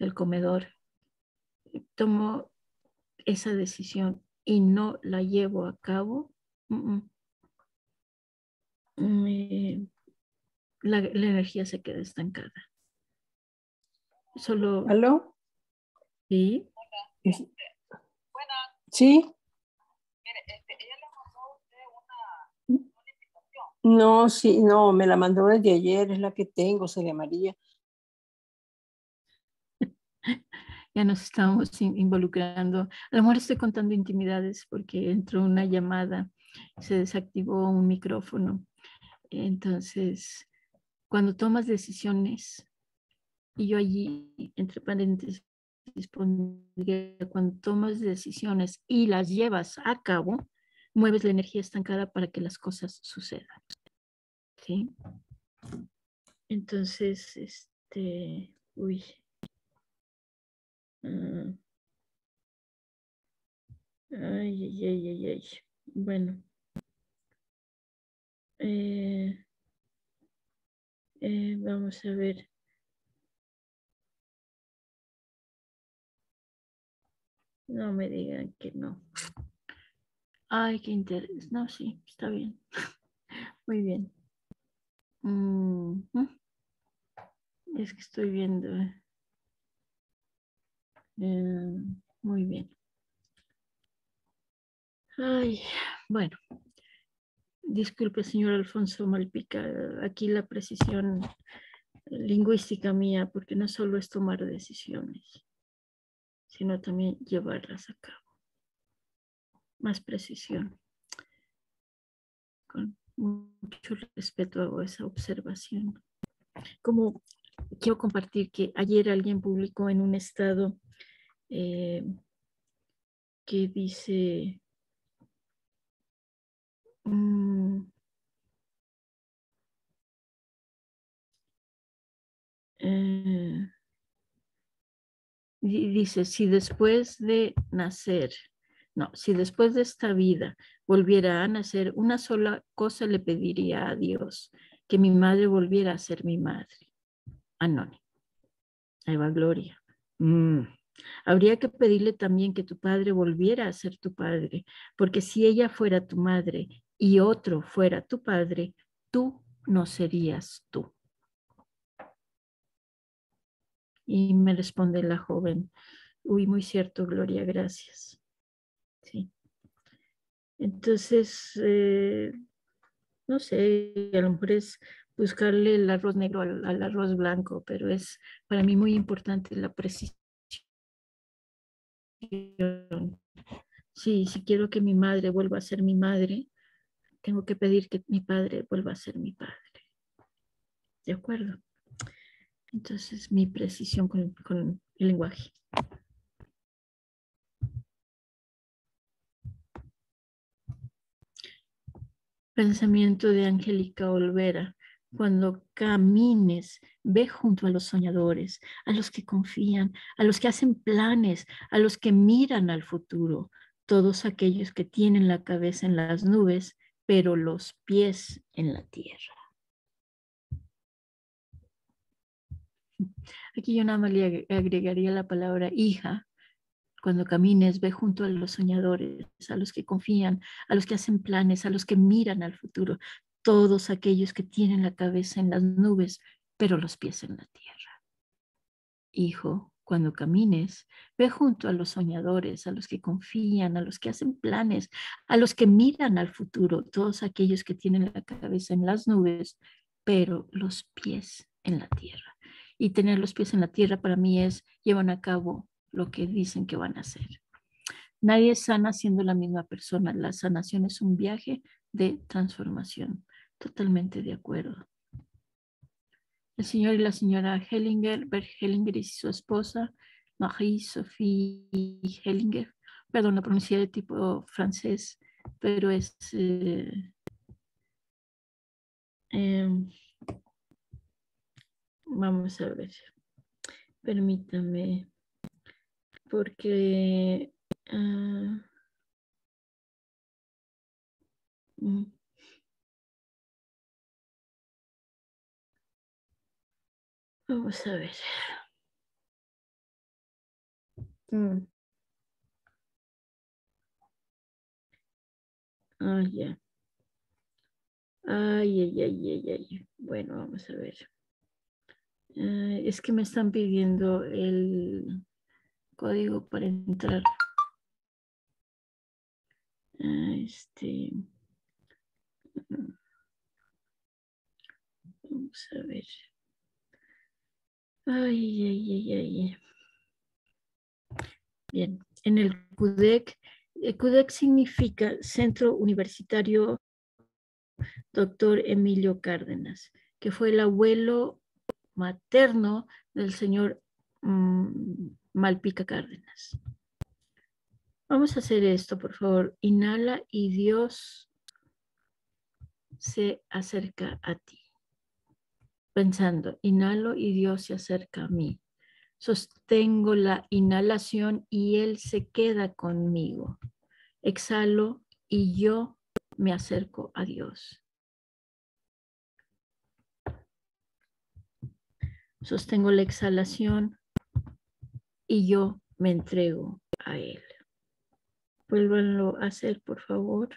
del comedor. Tomo esa decisión y no la llevo a cabo, uh-uh. eh, la, la energía se queda estancada. Solo... ¿Aló? ¿Sí? Hola. ¿Sí? Bueno. ¿Sí? Mire, este, ella le mandó a usted una No, sí, no, me la mandó desde ayer, es la que tengo, Celia María. Ya nos estamos in, involucrando. A lo mejor estoy contando intimidades porque entró una llamada, se desactivó un micrófono. Entonces, cuando tomas decisiones, y yo allí, entre paréntesis, pondría, cuando tomas decisiones y las llevas a cabo, mueves la energía estancada para que las cosas sucedan. ¿Sí? Entonces, este, uy. Uh, ay, ay, ay, ay. Bueno. Eh, eh, vamos a ver. No me digan que no. Ay, qué interés. No, sí, está bien. Muy bien. Mm, es que estoy viendo. Eh, muy bien. Ay, bueno. Disculpe, señor Alfonso Malpica, aquí la precisión lingüística mía, porque no solo es tomar decisiones, sino también llevarlas a cabo. Más precisión. Con mucho respeto hago esa observación. Como quiero compartir que ayer alguien publicó en un estado eh, que dice um, eh, dice, si después de nacer No, si después de esta vida volviera a nacer, una sola cosa le pediría a Dios, que mi madre volviera a ser mi madre. Anónimo. Ahí va Gloria. Mm. Habría que pedirle también que tu padre volviera a ser tu padre, porque si ella fuera tu madre y otro fuera tu padre, tú no serías tú. Y me responde la joven, uy, muy cierto, Gloria, gracias. Sí. Entonces, eh, no sé, a lo mejor es buscarle el arroz negro al, al arroz blanco, pero es para mí muy importante la precisión. Sí, si quiero que mi madre vuelva a ser mi madre, tengo que pedir que mi padre vuelva a ser mi padre. ¿De acuerdo? Entonces, mi precisión con, con el lenguaje. Pensamiento de Angélica Olvera. Cuando camines, ve junto a los soñadores, a los que confían, a los que hacen planes, a los que miran al futuro, todos aquellos que tienen la cabeza en las nubes, pero los pies en la tierra. Aquí yo nada más le agregaría la palabra hija. Cuando camines, ve junto a los soñadores, a los que confían, a los que hacen planes, a los que miran al futuro, todos aquellos que tienen la cabeza en las nubes, pero los pies en la tierra. Hijo, cuando camines, ve junto a los soñadores, a los que confían, a los que hacen planes, a los que miran al futuro, todos aquellos que tienen la cabeza en las nubes, pero los pies en la tierra. Y tener los pies en la tierra para mí es, llevan a cabo lo que dicen que van a hacer. Nadie sana siendo la misma persona. La sanación es un viaje de transformación. Totalmente de acuerdo. El señor y la señora Hellinger, Bert Hellinger y su esposa, Marie Sophie Hellinger, perdón, la pronuncié de tipo francés, pero es eh, eh, vamos a ver. Permítame. Porque uh, vamos a ver. Mm. Oh, yeah. Ay, ay, ay, ay, ay. Bueno, vamos a ver. Uh, es que me están pidiendo el código para entrar. Este. Vamos a ver. Ay, ay, ay, ay. Bien, en el CUDEC, el CUDEC significa Centro Universitario Doctor Emilio Cárdenas, que fue el abuelo materno del señor mmm, Malpica Cárdenas. Vamos a hacer esto, por favor. Inhala y Dios se acerca a ti. Pensando, inhalo y Dios se acerca a mí. Sostengo la inhalación y Él se queda conmigo. Exhalo y yo me acerco a Dios. Sostengo la exhalación y yo me entrego a Él. Vuélvanlo a hacer, por favor.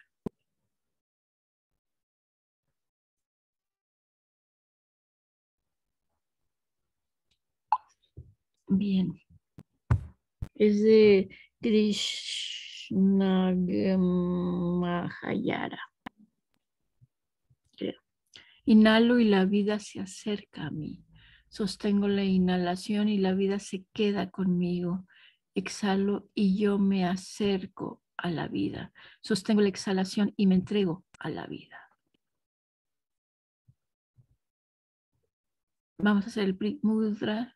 Bien, es de Krishna Mahayara. Creo. Inhalo y la vida se acerca a mí. Sostengo la inhalación y la vida se queda conmigo. Exhalo y yo me acerco a la vida. Sostengo la exhalación y me entrego a la vida. Vamos a hacer el Prit Mudra.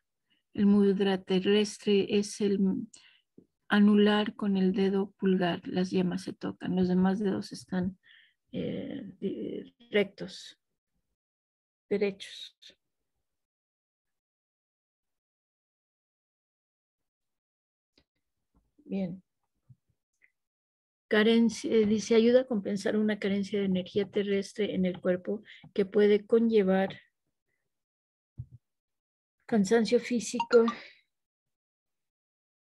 El mudra terrestre es el anular con el dedo pulgar. Las yemas se tocan, los demás dedos están eh, rectos, derechos. Bien. Carencia, dice, ayuda a compensar una carencia de energía terrestre en el cuerpo que puede conllevar cansancio físico,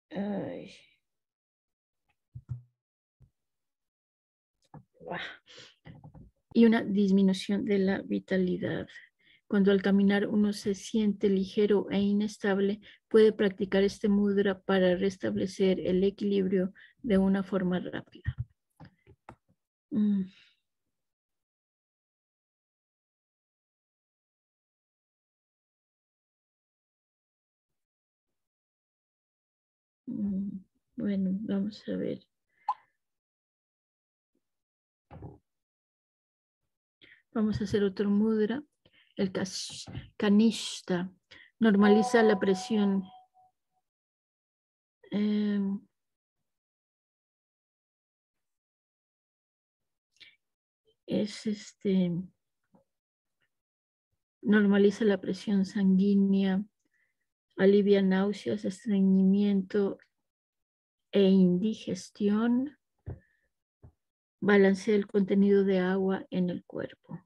ay. Y una disminución de la vitalidad. Cuando al caminar uno se siente ligero e inestable, puede practicar este mudra para restablecer el equilibrio de una forma rápida. Mm. Bueno, vamos a ver. Vamos a hacer otro mudra. El kanishta normaliza la presión. Eh, es este. Normaliza la presión sanguínea. Alivia náuseas, estreñimiento e indigestión. Balancea el contenido de agua en el cuerpo.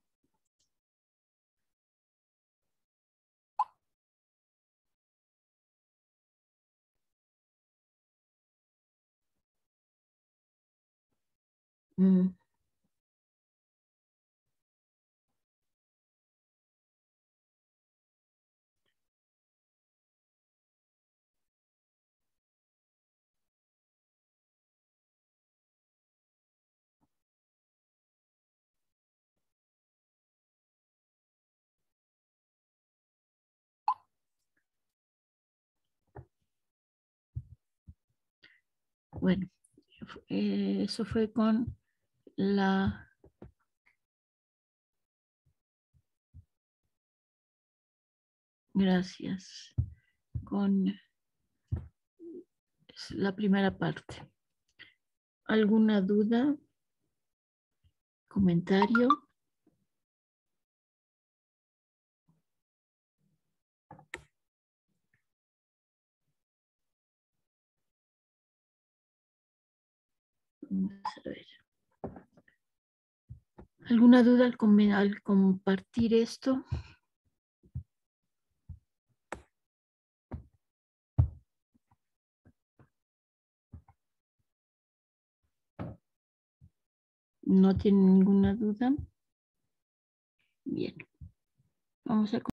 Mm. Bueno, eso fue con la gracias con la primera parte. ¿Alguna duda? ¿Comentario? Vamos a ver. ¿Alguna duda al, com al compartir esto? ¿No tienen ninguna duda? Bien. Vamos a